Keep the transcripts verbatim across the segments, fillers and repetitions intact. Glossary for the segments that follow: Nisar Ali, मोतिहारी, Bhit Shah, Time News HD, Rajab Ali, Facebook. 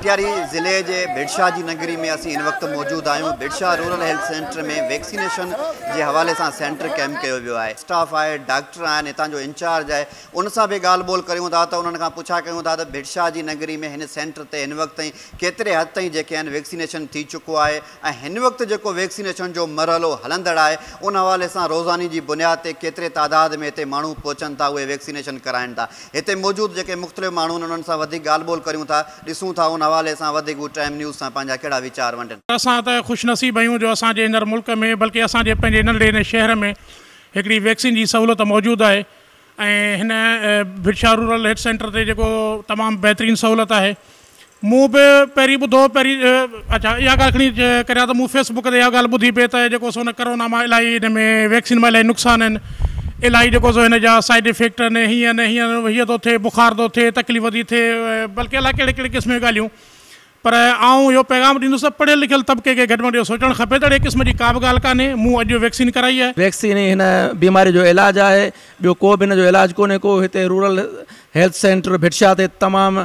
मोतिहारी ज़िले के भिट शाह जी नगरी में असीं इन वक्त मौजूद आयूँ। Bhit Shah rural health centre में वैक्सीनेशन के हवाले से सेंटर कैम्प किया वो है। स्टाफ है, डॉक्टर आन, इतना जो इंचार्ज है, उनसे भी गाल बोल करूँ था। तो उन्होंने पुछा क्यों था भिट शाह जी नगरी में इन सेंटर से इन वक्त केतरे हद तीन जो वैक्सीनेशन थी चुको है। इन वक्त जो वैक्सीनेशन जो मरहलो हलंदड़ है उन हवाले से रोजानी की बुनियाद से केतरे तादाद में इतने मानू पहुँचन था, वे वैक्सीनेशन कराइन था। इतने मौजूद जो मुख्तलिफ़ मानून उन्होंने गाल बोल करूँ था, दिसूँ था उन हवाले से टाइम न्यूज़ से पांजा केड़ा विचार वंटन। असां त खुशनसीब आहियूं जो असां जे इन मुल्क में बल्कि असां जे पंहिंजे इन नंढे शहर में हिकिड़ी वैक्सीन की सहूलियत मौजूद है। इन Bhit Shah rural health centre से जेको तमाम बेहतरीन सहूलियत है। मूँ भी पैरी बुधो पैरी अच्छा या गाल खड़ी करा तो मूँ फेसबुक से या गाल बुधी पे तो जेको सो कोरोना में इलाही इन में वैक्सीन में इलाही नुकसान आन, इलाही जो सो इन साइड इफेक्ट आन, हिं हिं हिं तो थे बुखार तो थे, तकलीफ़ थी थे, बल्कि अला कड़े कड़े किस्म जी गालूँ। पर आऊँ यो पैगाम दींदुसि पढ़ियल लिखियल तबके के घट में सोचण खपे। अड़े किस्म की का भी गाल काने। मूँ अज वैक्सीन कराई है। वैक्सीन इन बीमारी जो इलाज है, बो को भी इन इलाज कोने को। हिते rural health centre Bhit Shah ते तमाम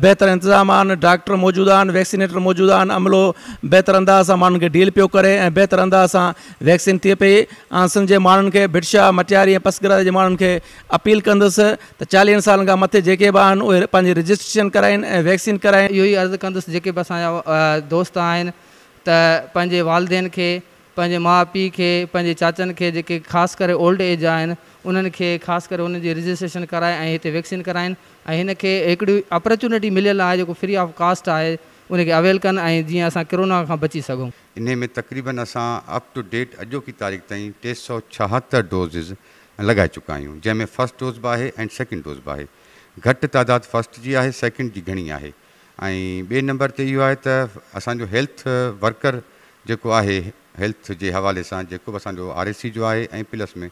बेहतर इंतजाम आन, डॉक्टर मौजूद आन, वैक्सीनेटर मौजूद आन, अमलो बेहतर अंदाज़ से मानून के डील पे करे, बेहतर अंदाज़ से वैक्सीन थे पे। आसन जे मानून के भिट शाह मटियारी ऐं पसगरा जे मानून के अपील कंदसि त चालीह साल का मथे जेके बि आहिनि उहे पंहिंजी रजिस्ट्रेशन कराइन ऐं वैक्सीन कराइन। इहो ई अर्ज़ु कंदसि जेके बि असांजा दोस्त आहिनि त पंहिंजे वालदेन खे, पंहिंजे माउ पीउ खे, पंहिंजे चाचनि खे जेके ख़ासि करे ओल्ड एज आहिनि उन्हनि खे ख़ासि करे उन्हनि जी रजिस्ट्रेशन कराए ऐं हिते वैक्सीन कराइनि ऐं हिन खे हिकिड़ी अपॉर्चुनिटी मिलियल आहे जेको फ्री ऑफ कास्ट आहे, उनखे अवेल कनि ऐं जीअं असां कोरोना खां बची सघूं। इन में तक़रीबन असां अप टू डेट अॼोकी तारीख़ ताईं टे सौ छाहतरि डोज़िस लॻाए चुका आहियूं, जंहिंमें फस्ट डोज़ बि आहे ऐं सेकेंड डोज़ बि आहे। घटि तादाद फस्ट जी आहे, सेकेंड जी घणी आहे। ऐं ॿिए नंबर ते इहो आहे त असांजो हेल्थ वर्कर जेको आहे हेल्थ जे हवाले सां जेको बि असांजो आर एस सी जो आहे ऐं प्लस में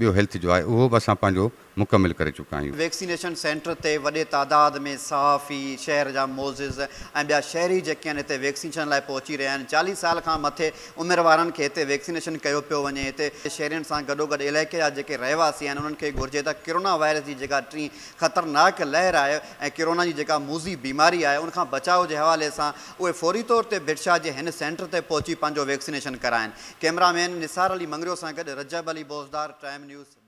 ॿियो हेल्थ जो आहे उहो बि असां पंहिंजो मुकमिल करे चुका आहियूं। वैक्सीनेशन सेंटर ते वॾे तादाद में सहाफ़ी, शहर जा मोज़िज़ ऐं ॿिया शहरी जेके आहिनि हिते वैक्सीनेशन लाइ पहुची रहिया आहिनि। चालीह साल खां मथे उमिरि वारनि खे हिते वैक्सीनेशन कयो पियो वञे। हिते शहरनि सां गॾोगॾु इलाइक़े जा जेके रहवासी आहिनि उन्हनि खे घुरिजे त कोरोना वायरस जी जेका टी ख़तरनाक लहर आहे ऐं कोरोना जी जेका मूज़ी बीमारी आहे उनखां बचाव जे हवाले सां उहे फौरी तौर ते भिट शाह जे हिन सेंटर ते पहुची पंहिंजो वैक्सीनेशन कराइनि। कैमरामैन निसार अली मंगरियो सां गॾु रजब अली बोज़दार, टाइम न्यूज़।